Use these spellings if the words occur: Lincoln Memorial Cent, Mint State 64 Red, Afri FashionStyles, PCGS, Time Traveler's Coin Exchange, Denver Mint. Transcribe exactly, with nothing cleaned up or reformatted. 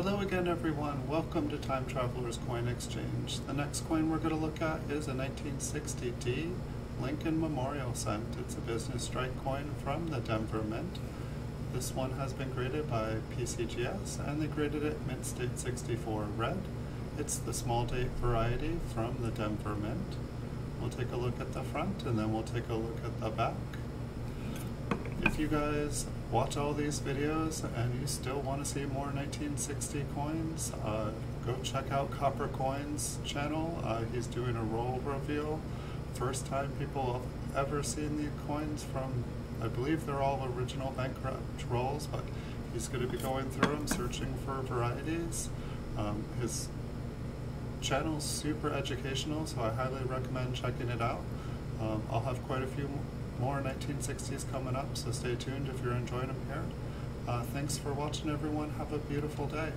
Hello again everyone, welcome to Time Traveler's Coin Exchange. The next coin we're going to look at is a nineteen sixty D Lincoln Memorial Cent. It's a business strike coin from the Denver Mint. This one has been graded by P C G S and they graded it Mint State sixty-four Red. It's the small date variety from the Denver Mint. We'll take a look at the front and then we'll take a look at the back. If you guys watch all these videos and you still want to see more nineteen sixty coins, uh, go check out Copper Coins channel. Uh, he's doing a roll reveal. First time people have ever seen these coins from, I believe they're all original bankrupt rolls, but he's going to be going through them, searching for varieties. Um, his channel's super educational, so I highly recommend checking it out. Um, I'll have quite a few more nineteen sixties coming up, so stay tuned if you're enjoying them here. Uh, thanks for watching everyone, have a beautiful day.